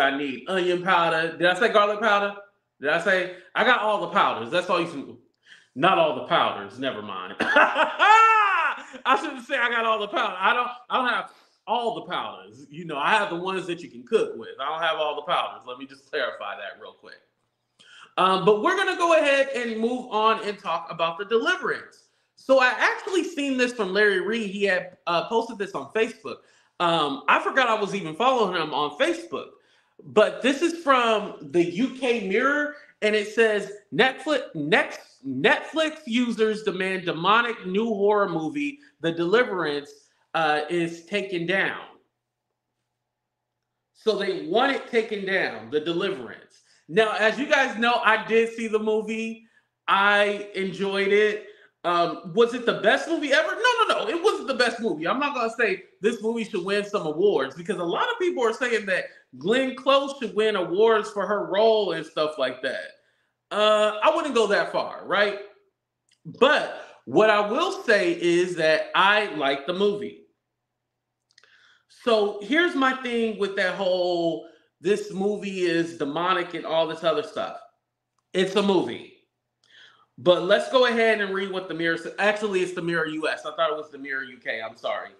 I need onion powder. Did I say garlic powder? Did I say? I got all the powders. That's all you can. Not all the powders. Never mind. I shouldn't say I got all the powder. I don't have all the powders. You know, I have the ones that you can cook with. I don't have all the powders. Let me just clarify that real quick. But we're going to go ahead and move on and talk about The Deliverance. So I actually seen this from Larry Reed. He had posted this on Facebook. I forgot I was even following him on Facebook. But this is from the UK Mirror, and it says Netflix users demand demonic new horror movie, The Deliverance, is taken down. So they want it taken down, The Deliverance. Now, as you guys know, I did see the movie. I enjoyed it. Was it the best movie ever? No. It wasn't the best movie. I'm not going to say this movie should win some awards, because a lot of people are saying that Glenn Close should win awards for her role and stuff like that. I wouldn't go that far, right? But what I will say is that I like the movie. So here's my thing with that whole, this movie is demonic and all this other stuff. It's a movie. But let's go ahead and read what the Mirror says. Actually, it's the Mirror US. I thought it was the Mirror UK. I'm sorry.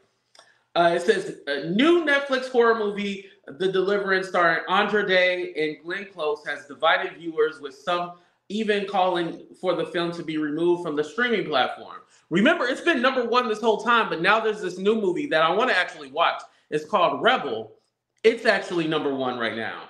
It says, a new Netflix horror movie, The Deliverance, starring Andra Day and Glenn Close, has divided viewers, with some even calling for the film to be removed from the streaming platform. Remember, it's been number one this whole time, but now there's this new movie that I want to actually watch. It's called Rebel. It's actually number one right now.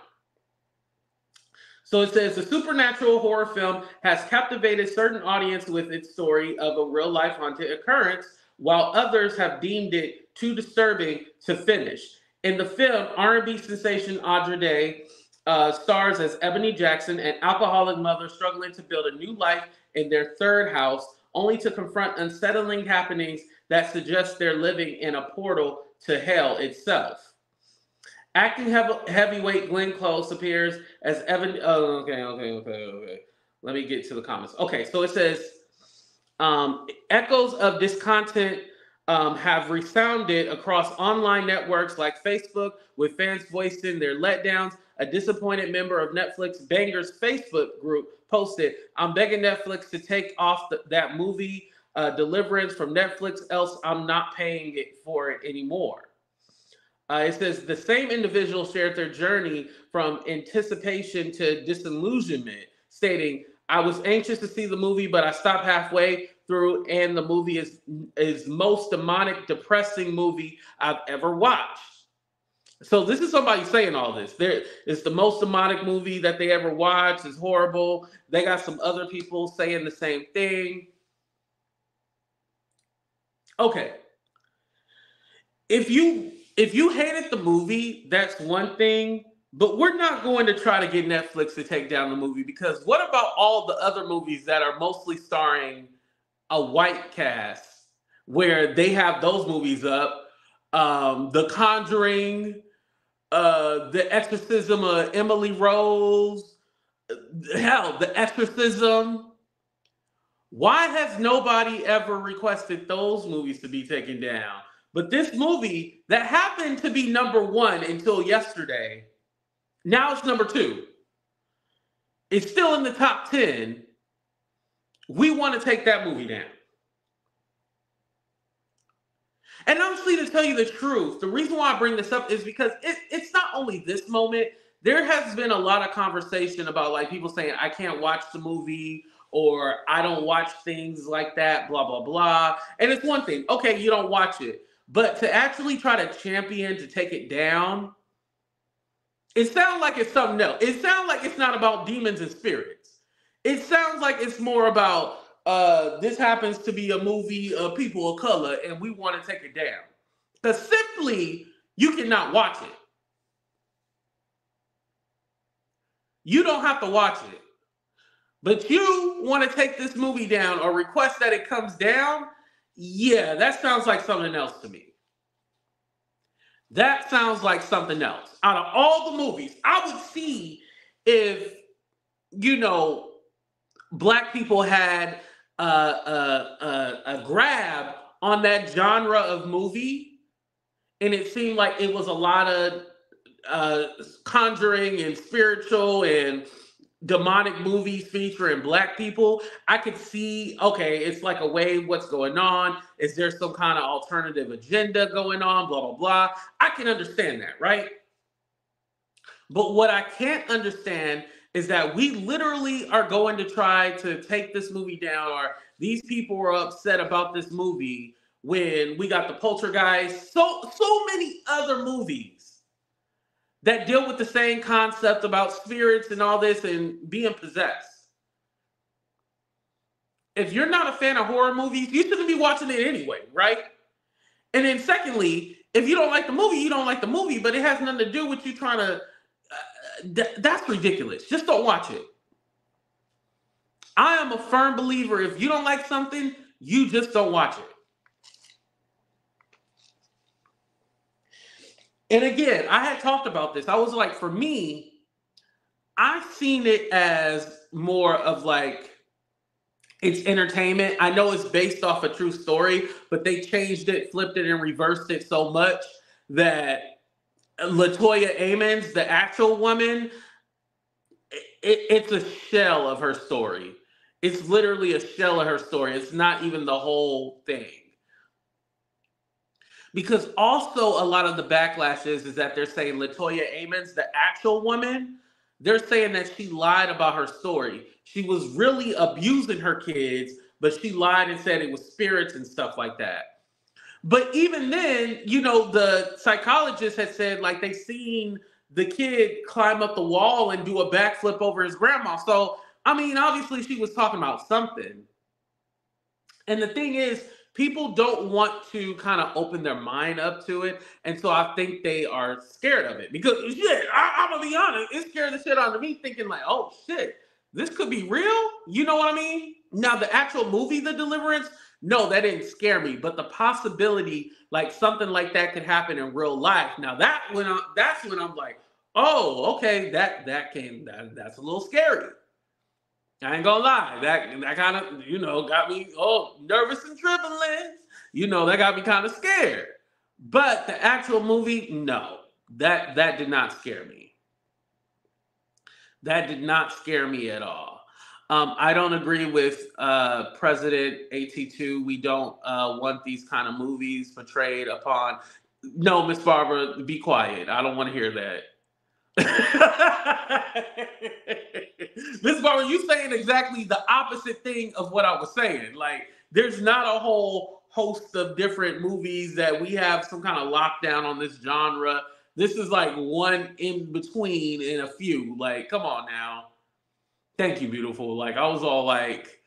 So it says, the supernatural horror film has captivated certain audience with its story of a real-life haunted occurrence, while others have deemed it too disturbing to finish. In the film, R&B sensation Andra Day stars as Ebony Jackson, an alcoholic mother struggling to build a new life in their third house, only to confront unsettling happenings that suggest they're living in a portal to hell itself. Acting heavyweight Glenn Close appears as Evan. Oh, okay. Let me get to the comments. Okay, so it says, echoes of this content have resounded across online networks like Facebook, with fans voicing their letdowns. A disappointed member of Netflix Bangers Facebook group posted, "I'm begging Netflix to take off that movie, Deliverance, from Netflix, else I'm not paying it for it anymore." It says the same individual shared their journey from anticipation to disillusionment, stating, "I was anxious to see the movie, but I stopped halfway through, and the movie is most demonic, depressing movie I've ever watched." So this is somebody saying all this. It's the most demonic movie that they ever watched. It's horrible. They got some other people saying the same thing. Okay. If you hated the movie, that's one thing, but we're not going to try to get Netflix to take down the movie, because what about all the other movies that are mostly starring a white cast, where they have those movies up? The Conjuring, The Exorcism of Emily Rose, hell, The Exorcism. Why has nobody ever requested those movies to be taken down? But this movie that happened to be number one until yesterday, now it's number two. It's still in the top 10. We want to take that movie down. And honestly, to tell you the truth, the reason why I bring this up is because it's not only this moment. There has been a lot of conversation about, like, people saying, I can't watch the movie, or I don't watch things like that, blah, blah, blah. And it's one thing. Okay, you don't watch it. But to actually try to champion to take it down, it sounds like it's something else. It sounds like it's not about demons and spirits. It sounds like it's more about, this happens to be a movie of people of color, and we want to take it down. Because simply, you cannot watch it. You don't have to watch it. But you want to take this movie down or request that it comes down? Yeah, that sounds like something else to me. That sounds like something else. Out of all the movies, I would see if, you know, Black people had a grab on that genre of movie, and it seemed like it was a lot of conjuring and spiritual and demonic movies featuring black people, I could see, okay, it's like a wave, what's going on? Is there some kind of alternative agenda going on? Blah, blah, blah. I can understand that, right? But what I can't understand is that we literally are going to try to take this movie down, or these people are upset about this movie when we got the Poltergeist, so many other movies that deal with the same concept about spirits and all this and being possessed. If you're not a fan of horror movies, you shouldn't be watching it anyway, right? And then secondly, if you don't like the movie, you don't like the movie, but it has nothing to do with you trying to, that's ridiculous. Just don't watch it. I am a firm believer, if you don't like something, you just don't watch it. And again, I had talked about this. I was like, for me, I've seen it as more of like, it's entertainment. I know it's based off a true story, but they changed it, flipped it, and reversed it so much that Latoya Ammons, the actual woman, it's a shell of her story. It's literally a shell of her story. It's not even the whole thing. Because also a lot of the backlash is that they're saying Latoya Ammons, the actual woman, they're saying that she lied about her story. She was really abusing her kids, but she lied and said it was spirits and stuff like that. But even then, you know, the psychologist had said, like, they've seen the kid climb up the wall and do a backflip over his grandma. So, I mean, obviously she was talking about something. And the thing is, people don't want to kind of open their mind up to it. And so I think they are scared of it. Because, yeah, I'm going to be honest, it scared the shit out of me thinking like, oh, shit, this could be real. You know what I mean? Now, the actual movie, The Deliverance, no, that didn't scare me. But the possibility, like, something like that could happen in real life. Now, that's when I'm like, oh, okay, that's a little scary. I ain't gonna lie, that kind of, you know, got me nervous and trembling. You know, that got me kind of scared. But the actual movie, no, that did not scare me. That did not scare me at all. I don't agree with President AT2. We don't want these kind of movies portrayed upon. No, Miss Barbara, be quiet. I don't want to hear that. Miss Barbara, you saying exactly the opposite thing of what I was saying. Like, there's not a whole host of different movies that we have some kind of lockdown on this genre. This is like one in between and a few. Like, come on now. Thank you, beautiful. Like, I was all like,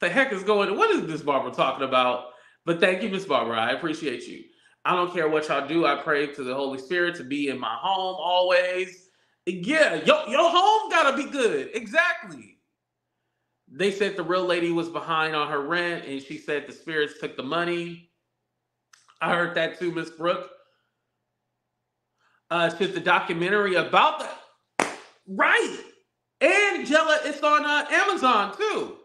the heck is going on? What is Miss Barbara talking about? But thank you, Miss Barbara. I appreciate you. I don't care what y'all do. I pray to the Holy Spirit to be in my home always. Yeah, your home gotta be good. Exactly. They said the real lady was behind on her rent, and she said the spirits took the money. I heard that too, Miss Brooke. Should the documentary about that? Right. Angela, it's on Amazon too.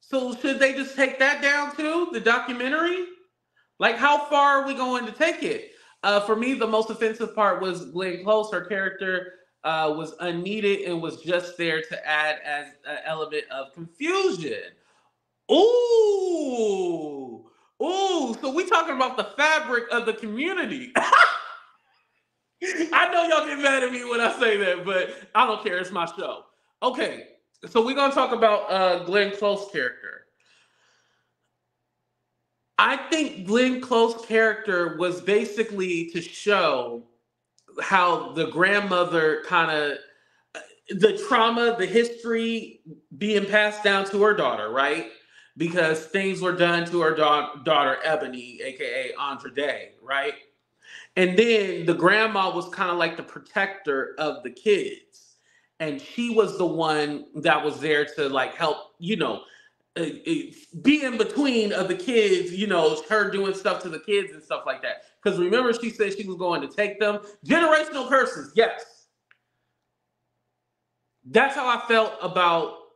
So should they just take that down too, the documentary? Like, how far are we going to take it? For me, the most offensive part was Glenn Close. Her character was unneeded and was just there to add as an element of confusion. Ooh. Ooh. So we talking about the fabric of the community. I know y'all get mad at me when I say that, but I don't care. It's my show. Okay. So we're going to talk about Glenn Close's character. I think Glenn Close's character was basically to show how the grandmother kind of, the trauma, the history being passed down to her daughter, right? Because things were done to her daughter, Ebony, AKA Andra Day, right? And then the grandma was kind of like the protector of the kids. And she was the one that was there to like help, you know, be in between of the kids, you know, her doing stuff to the kids and stuff like that. Because remember, she said she was going to take them. Generational curses, yes. That's how I felt about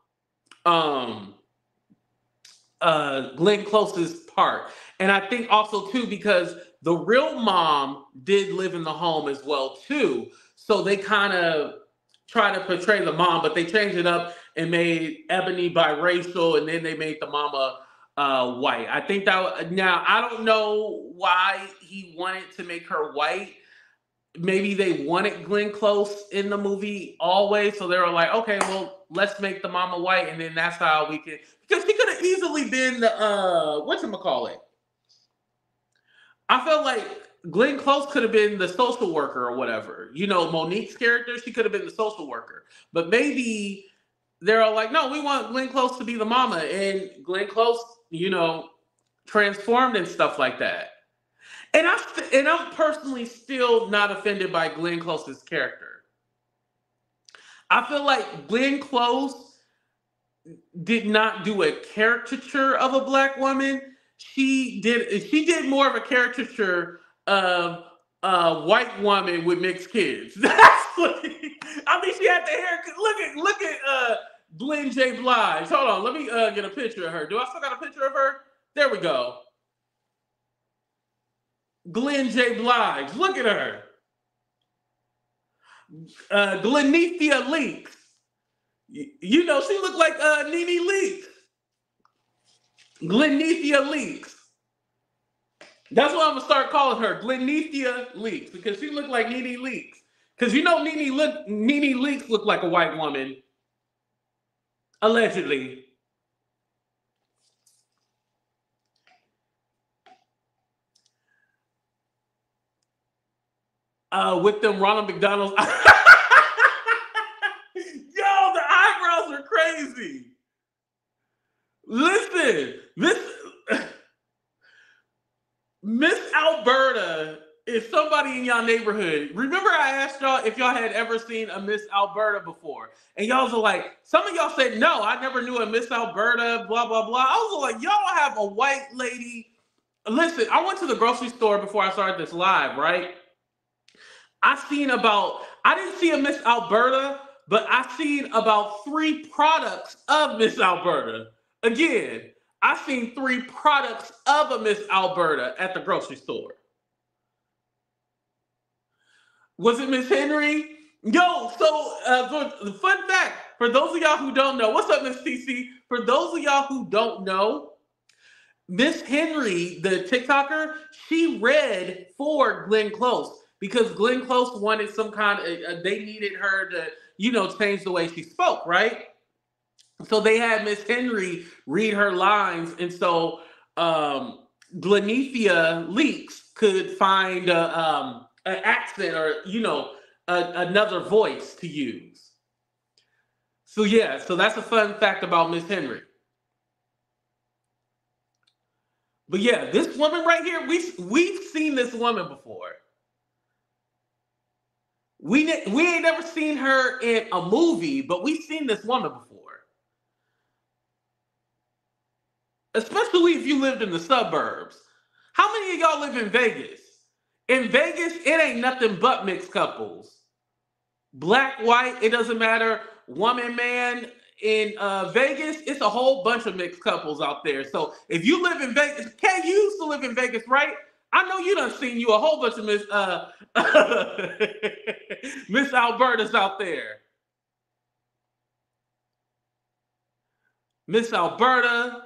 Glenn Close's part. And I think also, too, because the real mom did live in the home as well too. So they kind of try to portray the mom, but they changed it up and made Ebony biracial, and then they made the mama white. I think that, now I don't know why he wanted to make her white. Maybe they wanted Glenn Close in the movie always, so they were like, okay, well, let's make the mama white, and then that's how we can, because she could have easily been the whatchamacallit. I felt like Glenn Close could have been the social worker or whatever. You know, Monique's character, she could have been the social worker. But maybe they're like, no, we want Glenn Close to be the mama. And Glenn Close, you know, transformed and stuff like that. And I'm personally still not offended by Glenn Close's character. I feel like Glenn Close did not do a caricature of a black woman. She did more of a caricature of a white woman with mixed kids. That's what, I mean, she had the hair. Look at Glenn J. Blige. Hold on, let me get a picture of her. Do I still got a picture of her? There we go. Glenn J. Blige. Look at her. Glennethea Leakes. You know, she looked like Nene Leakes. Glennethea Leakes. That's what I'm going to start calling her. Glennethea Leakes. Because she looked like Nene Leakes. Because you know Nene Leakes looked like a white woman. Allegedly. With them Ronald McDonald's. Yo, the eyebrows are crazy. Listen, this Miss Alberta is somebody in y'all neighborhood. Remember I asked y'all if y'all had ever seen a Miss Alberta before. And y'all was like, some of y'all said, no, I never knew a Miss Alberta, blah, blah, blah. I was like, y'all have a white lady. Listen, I went to the grocery store before I started this live, right? I didn't see a Miss Alberta, but I seen about 3 products of Miss Alberta. Again, I seen 3 products of a Miss Alberta at the grocery store. Was it Miss Henry? Yo, so the fun fact, for those of y'all who don't know, what's up, Miss CC? For those of y'all who don't know, Miss Henry, the TikToker, she read for Glenn Close. Because Glenn Close wanted some kind of, they needed her to, you know, change the way she spoke, right? So they had Miss Henry read her lines. And so Glennethea Leakes could find an accent or, you know, another voice to use. So, yeah, so that's a fun fact about Miss Henry. But, yeah, this woman right here, we've seen this woman before. We ain't never seen her in a movie, but we've seen this woman before. Especially if you lived in the suburbs. How many of y'all live in Vegas? In Vegas, it ain't nothing but mixed couples. Black, white, it doesn't matter. Woman, man. In Vegas, it's a whole bunch of mixed couples out there. So if you live in Vegas, Kay, you used to live in Vegas, right? I know you done seen you a whole bunch of Miss Miss Albertas out there. Miss Alberta,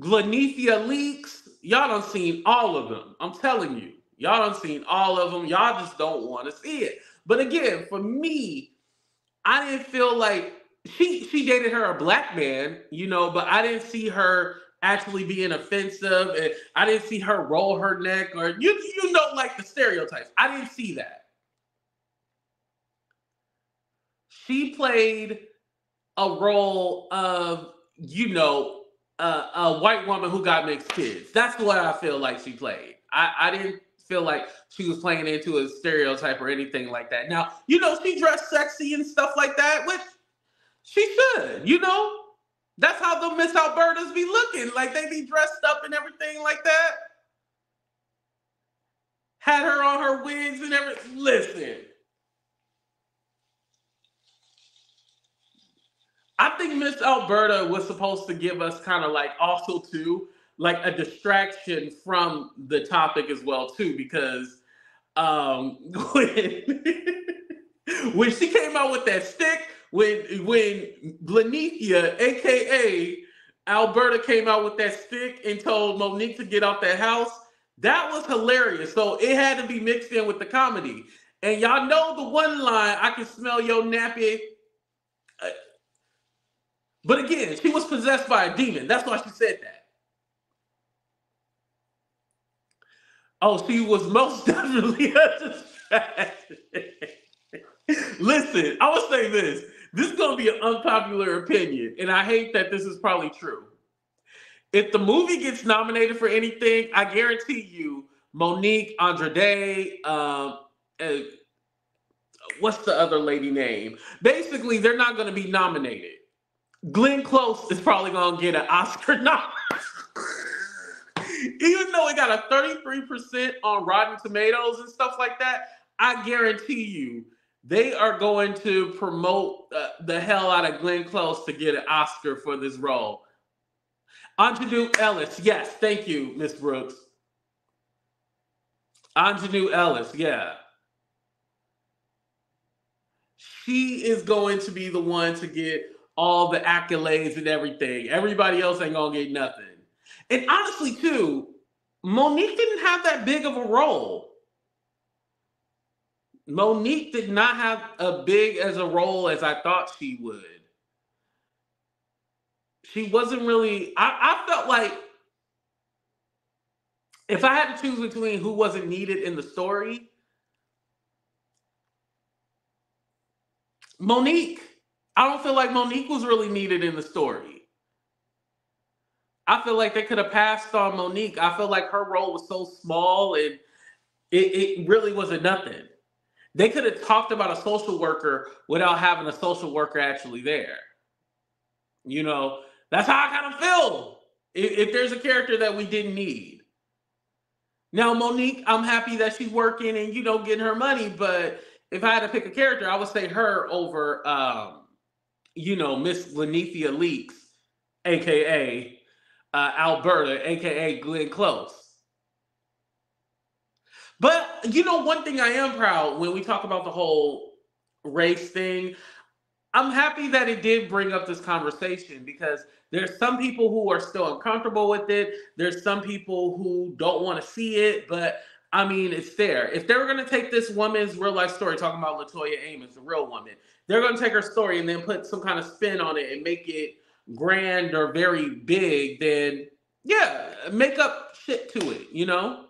Glennethea Leakes, y'all done seen all of them. I'm telling you, y'all done seen all of them. Y'all just don't want to see it. But again, for me, I didn't feel like she dated her a black man, you know, but I didn't see her actually being offensive, and I didn't see her roll her neck or you know, like the stereotypes. I didn't see that. She played a role of, you know, a white woman who got mixed kids. That's what I feel like she played. I didn't feel like she was playing into a stereotype or anything like that. Now, you know, she dressed sexy and stuff like that, which she should, you know. That's how the Miss Albertas be looking. Like, they be dressed up and everything like that. Had her on her wigs and everything. Listen. I think Miss Alberta was supposed to give us kind of like also too like a distraction from the topic as well too, because when she came out with that stick, when Glenikia, aka Alberta, came out with that stick and told Monique to get out that house, that was hilarious. So it had to be mixed in with the comedy. And y'all know the one line, I can smell your nappy. But again, she was possessed by a demon. That's why she said that. Oh, she was most definitely a distraction. Listen, I would say this. This is going to be an unpopular opinion, and I hate that this is probably true. If the movie gets nominated for anything, I guarantee you Monique, Andra Day, what's the other lady name? Basically, they're not going to be nominated. Glenn Close is probably going to get an Oscar nomination. Even though it got a 33% on Rotten Tomatoes and stuff like that, I guarantee you they are going to promote the hell out of Glenn Close to get an Oscar for this role. Aunjanue Ellis. Yes, thank you, Miss Brooks. Aunjanue Ellis, yeah. She is going to be the one to get all the accolades and everything. Everybody else ain't going to get nothing. And honestly, too, Monique didn't have that big of a role. Monique did not have a big as a role as I thought she would. She wasn't really, I felt like if I had to choose between who wasn't needed in the story, Monique. I don't feel like Monique was really needed in the story. I feel like they could have passed on Monique. I feel like her role was so small and it really wasn't nothing. They could have talked about a social worker without having a social worker actually there. You know, that's how I kind of feel. If there's a character that we didn't need. Now, Monique, I'm happy that she's working and, you know, getting her money. But if I had to pick a character, I would say her over, you know, Miss Lanethia Leaks, a.k.a. Alberta, aka Glenn Close. But you know, one thing I am proud when we talk about the whole race thing, I'm happy that it did bring up this conversation because there's some people who are still uncomfortable with it. There's some people who don't want to see it, but I mean, it's there. If they were going to take this woman's real life story, talking about Latoya Ammons, the real woman, they're going to take her story and then put some kind of spin on it and make it grand or very big, then yeah, make up shit to it, you know?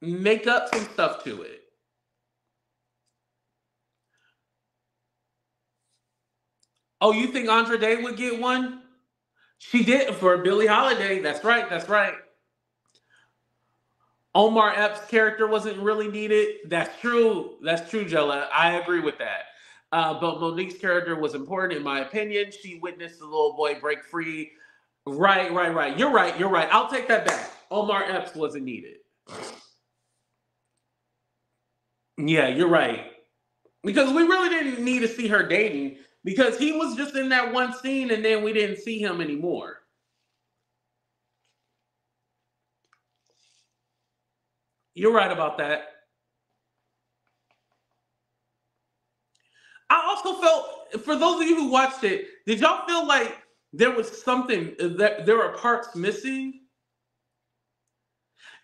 Make up some stuff to it. Oh, you think Andra Day would get one? She did for Billie Holiday. That's right, that's right. Omar Epps' character wasn't really needed. That's true, Jella. I agree with that. But Monique's character was important, in my opinion. She witnessed the little boy break free. Right. You're right, you're right. I'll take that back. Omar Epps wasn't needed. Yeah, you're right. Because we really didn't need to see her dating because he was just in that one scene and then we didn't see him anymore. You're right about that. I also felt, for those of you who watched it, did y'all feel like there was something, that there were parts missing?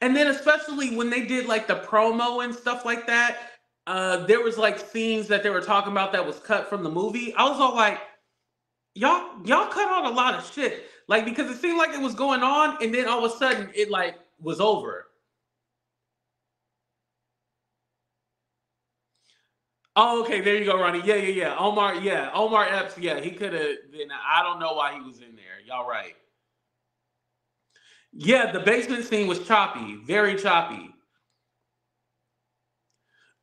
And then especially when they did like the promo and stuff like that, there was like scenes that they were talking about that was cut from the movie. I was all like, y'all cut out a lot of shit. Like, because it seemed like it was going on and then all of a sudden it like was over. Oh, okay, there you go, Ronnie. Yeah. Omar Epps, yeah, he could have been. I don't know why he was in there. Y'all right. Yeah, the basement scene was choppy, very choppy.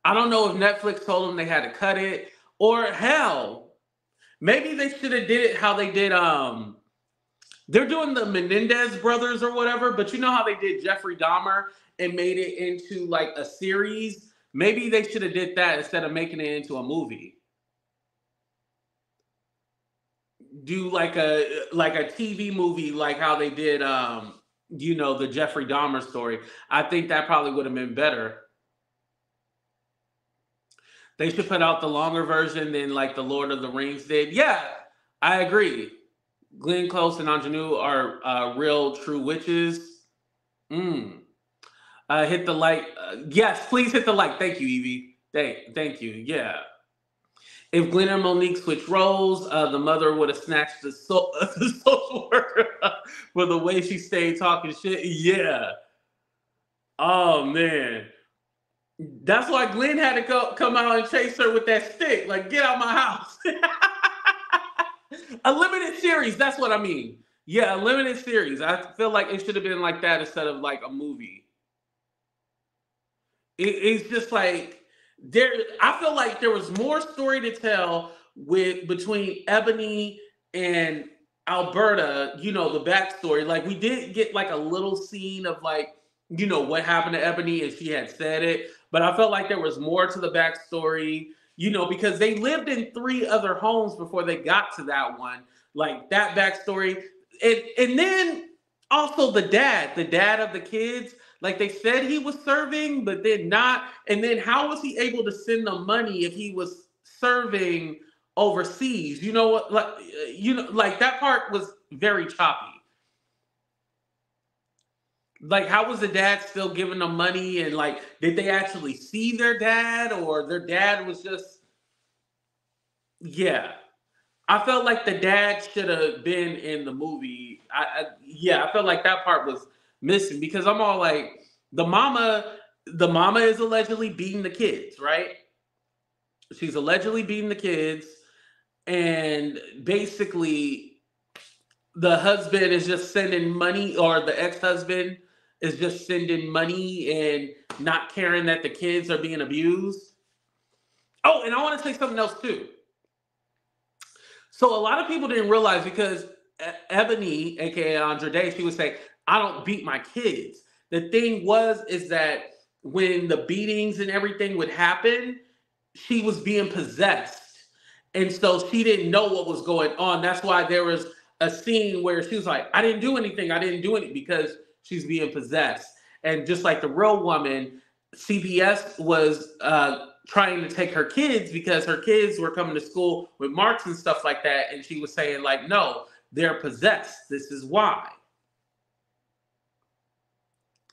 I don't know if Netflix told them they had to cut it, or hell, maybe they should have did it how they did, they're doing the Menendez brothers or whatever, but you know how they did Jeffrey Dahmer and made it into like a series? Maybe they should have did that instead of making it into a movie. do like a TV movie, like how they did, the Jeffrey Dahmer story. I think that probably would have been better. They should put out the longer version than like The Lord of the Rings did. Yeah, I agree. Glenn Close and Aunjanue are real true witches. Hit the like. Yes, please hit the like. Thank you, Evie. Thank you. Yeah. If Glenn and Monique switched roles, the mother would have snatched the social worker for the way she stayed talking shit. Yeah. Oh, man. That's why Glenn had to come out and chase her with that stick. Like, get out of my house. A limited series. That's what I mean. Yeah, a limited series. I feel like it should have been like that instead of like a movie. It's just like there. I feel like there was more story to tell between Ebony and Alberta. You know, the backstory. Like, we did get like a little scene of like, you know, what happened to Ebony and she had said it, but I felt like there was more to the backstory, you know, because they lived in 3 other homes before they got to that one, like that backstory. And then also the dad of the kids, like they said he was serving, but then not. And then how was he able to send them money if he was serving overseas? You know what? Like, you know, like that part was very choppy. Like, how was the dad still giving them money? And, like, did they actually see their dad? Or their dad was just... Yeah. I felt like the dad should have been in the movie. I felt like that part was missing. Because I'm all like, the mama is allegedly beating the kids, right? She's allegedly beating the kids. And basically... the husband is just sending money, or the ex-husband is just sending money and not caring that the kids are being abused. Oh, and I want to say something else too. So a lot of people didn't realize, because Ebony, aka Andra Day, she would say, I don't beat my kids. The thing is that when the beatings and everything would happen, she was being possessed. And so she didn't know what was going on. That's why there was a scene where she was like, I didn't do anything, because she's being possessed. And just like the real woman, CPS was trying to take her kids, because her kids were coming to school with marks and stuff like that, and she was saying like, no, they're possessed, this is why.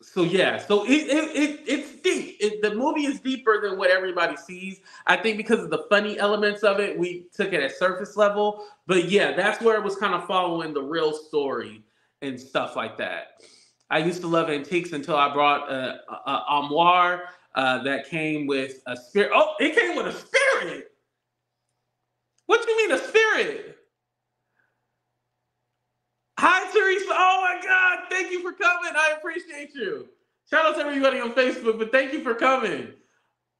So yeah, so it's deep. The movie is deeper than what everybody sees. I think because of the funny elements of it, we took it at surface level. But yeah, that's where it was kind of following the real story and stuff like that. I used to love antiques until I brought a armoire that came with a spirit. Oh, it came with a spirit. What do you mean a spirit? Hi, Teresa. Oh, my God. Thank you for coming. I appreciate you. Shout out to everybody on Facebook, but thank you for coming.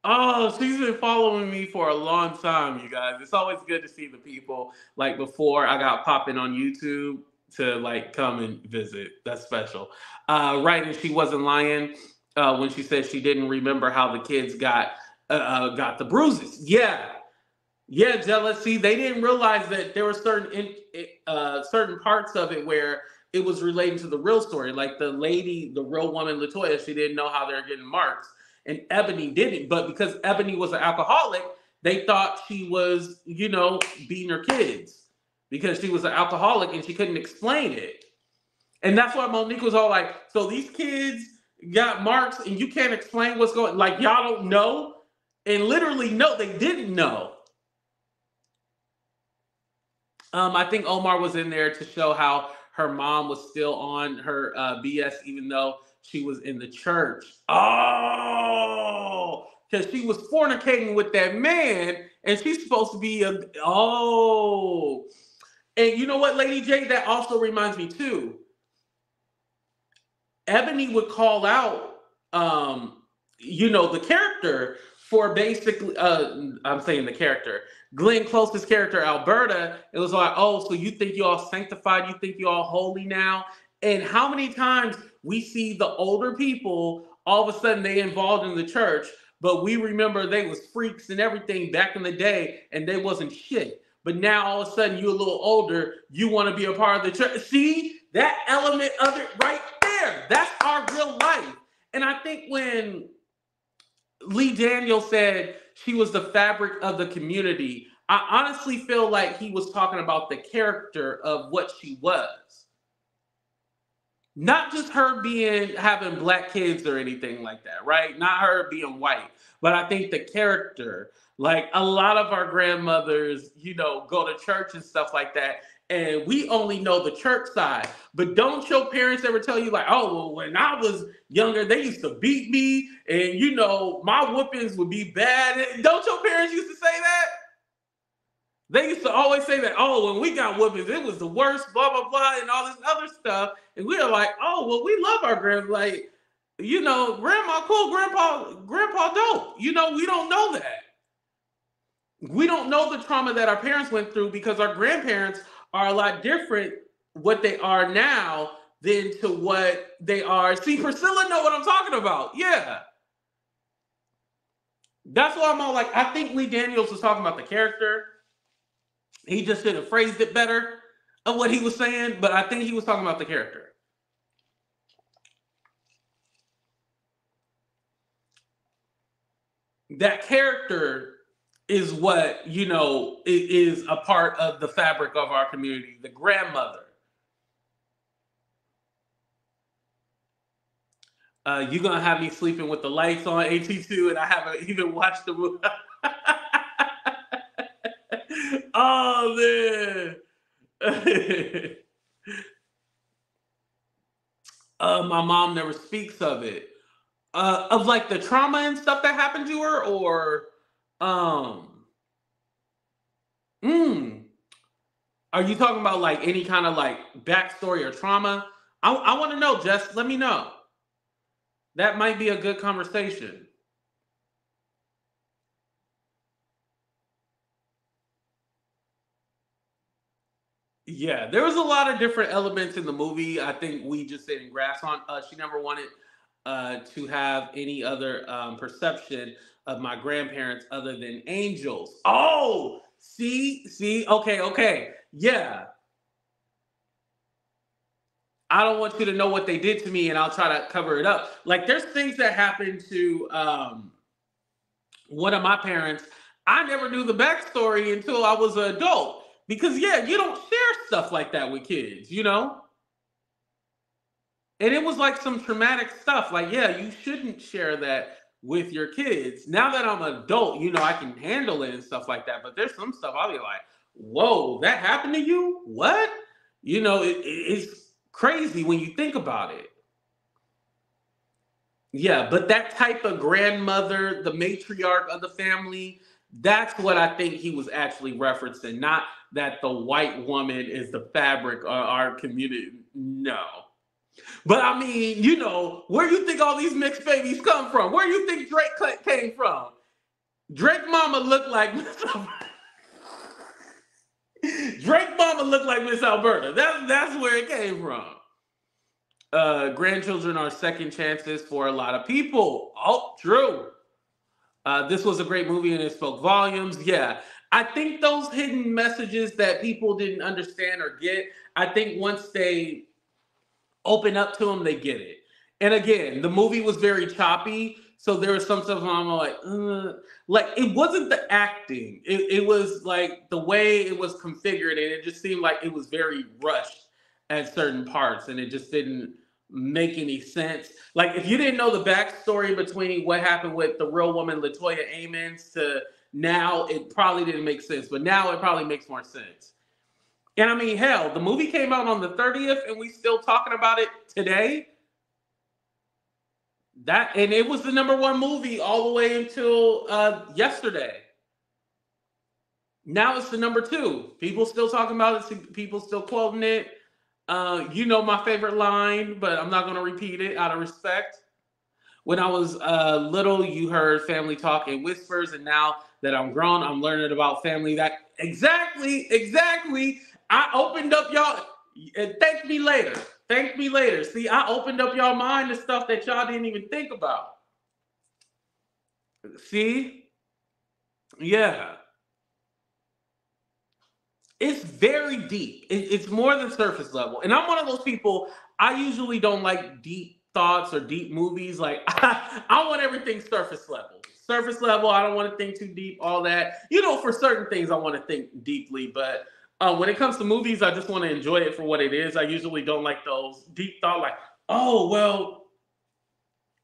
Oh, she's been following me for a long time, you guys. It's always good to see the people, like, before I got popping on YouTube to, like, come and visit. That's special. Right, and she wasn't lying when she said she didn't remember how the kids got the bruises. Yeah. Yeah, jealousy. They didn't realize that there were certain parts of it where it was relating to the real story. Like the lady, the real woman, Latoya, she didn't know how they were getting marks. And Ebony didn't. But because Ebony was an alcoholic, they thought she was, you know, beating her kids. Because she was an alcoholic and she couldn't explain it. And that's why Monique was all like, so these kids got marks and you can't explain what's going on. Like, y'all don't know? And literally, no, they didn't know. I think Omar was in there to show how her mom was still on her BS, even though she was in the church. Oh, because she was fornicating with that man, and she's supposed to be a, oh. And you know what, Lady J, that also reminds me too. Ebony would call out, you know, the character for basically, I'm saying the character, Glenn Close's character, Alberta. It was like, oh, so you think you all sanctified? You think you all holy now? And how many times we see the older people, all of a sudden they involved in the church, but we remember they was freaks and everything back in the day, and they wasn't shit. but now all of a sudden you're a little older, you want to be a part of the church. See, that element of it right there. That's our real life. And I think when Lee Daniels said she was the fabric of the community, I honestly feel like he was talking about the character of what she was. Not just her being, having black kids or anything like that, right? Not her being white, but I think the character, like a lot of our grandmothers, you know, go to church and stuff like that. And we only know the church side, but don't your parents ever tell you like, oh, well, when I was younger, they used to beat me and, you know, my whoopings would be bad. Don't your parents used to say that? They used to always say that, oh, when we got whoopings, it was the worst, blah, blah, blah, and all this other stuff. And we were like, oh, well, we love our grandma. Like, you know, grandma cool, grandpa dope. You know, we don't know that. We don't know the trauma that our parents went through because our grandparents are a lot different what they are now than to what they are. See, Priscilla know what I'm talking about. Yeah. That's why I'm all like, I think Lee Daniels was talking about the character. He just should have phrased it better of what he was saying, but I think he was talking about the character. That character is what, you know, is a part of the fabric of our community, the grandmother. You're going to have me sleeping with the lights on, AT2, and I haven't even watched the movie. Oh, man. My mom never speaks of it. Of like the trauma and stuff that happened to her, or are you talking about like any kind of like backstory or trauma? I want to know, Jess, let me know. That might be a good conversation. Yeah, there was a lot of different elements in the movie. I think we just didn't grasp on. She never wanted to have any other perception of my grandparents other than angels. Oh, see, okay. Yeah. I don't want you to know what they did to me and I'll try to cover it up. Like there's things that happened to one of my parents. I never knew the backstory until I was an adult. Because, yeah, you don't share stuff like that with kids, you know? And it was like some traumatic stuff. Like, yeah, you shouldn't share that with your kids. Now that I'm an adult, you know, I can handle it and stuff like that. But there's some stuff I'll be like, whoa, that happened to you? What? You know, it's crazy when you think about it. Yeah, but that type of grandmother, the matriarch of the family, that's what I think he was actually referencing, not that the white woman is the fabric of our community. No. But I mean, you know, where do you think all these mixed babies come from? Where do you think Drake came from? Drake mama looked like Miss Alberta. Drake mama looked like Miss Alberta. That's where it came from. Grandchildren are second chances for a lot of people. Oh, true. This was a great movie and it spoke volumes. Yeah, I think those hidden messages that people didn't understand or get, I think once they open up to them, they get it. And again, the movie was very choppy. So there was some stuff I'm like, ugh. Like it wasn't the acting. It was like the way it was configured and it just seemed like it was very rushed at certain parts and it just didn't make any sense. Like if you didn't know the backstory between what happened with the real woman Latoya Ammons to now, it probably didn't make sense, but now it probably makes more sense. And I mean, hell, the movie came out on the 30th and we still talking about it today. That, and it was the #1 movie all the way until yesterday. Now it's the #2. People still talking about it. People still quoting it. You know my favorite line, but I'm not going to repeat it out of respect. When I was little, you heard family talk in whispers, and now that I'm grown, I'm learning about family. That exactly. I opened up y'all, and thank me later. Thank me later. See, I opened up y'all mind to stuff that y'all didn't even think about. See? Yeah. It's very deep. It's more than surface level. And I'm one of those people, I usually don't like deep thoughts or deep movies. Like, I want everything surface level. Surface level, I don't want to think too deep, all that. You know, for certain things, I want to think deeply. But when it comes to movies, I just want to enjoy it for what it is. I usually don't like those deep thoughts, like, oh, well,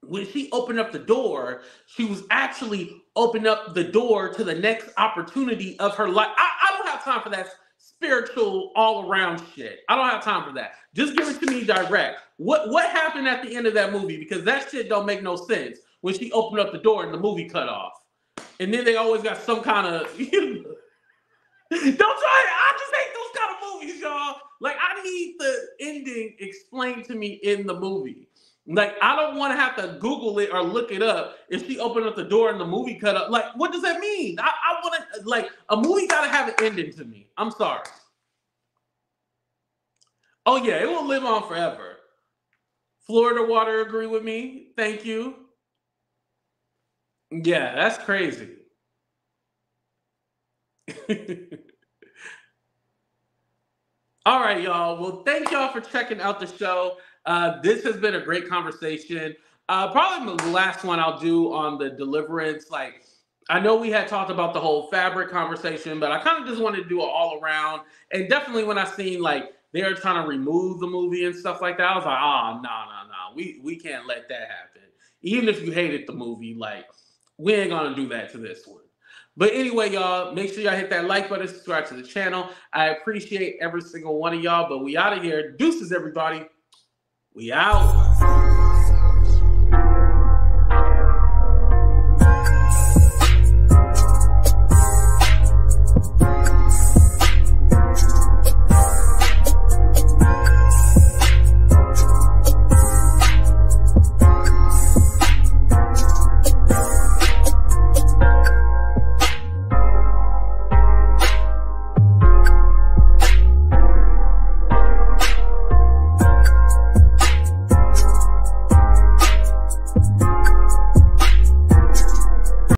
when she opened up the door, she was actually opening up the door to the next opportunity of her life. I don't have time for that spiritual all-around shit. I don't have time for that. Just give it to me direct. What happened at the end of that movie? Because that shit don't make no sense when she opened up the door and the movie cut off. And then they always got some kind of... don't try it. I just hate those kind of movies, y'all. Like, I need the ending explained to me in the movie. Like, I don't want to have to Google it or look it up. If she opened up the door and the movie cut up, like, what does that mean? I want to, like, a movie got to have an ending to me. I'm sorry. Oh, yeah, it will live on forever. Florida Water agree with me. Thank you. Yeah, that's crazy. All right, y'all. Well, thank y'all for checking out the show. This has been a great conversation. Probably the last one I'll do on The Deliverance. Like, I know we had talked about the whole fabric conversation, but I kind of just wanted to do it all around. And definitely when I seen, like, they were trying to remove the movie and stuff like that, I was like, oh, no. We can't let that happen. Even if you hated the movie, like, we ain't going to do that to this one. But anyway, y'all, make sure y'all hit that like button, subscribe to the channel. I appreciate every single one of y'all, but we out of here. Deuces, everybody. We out.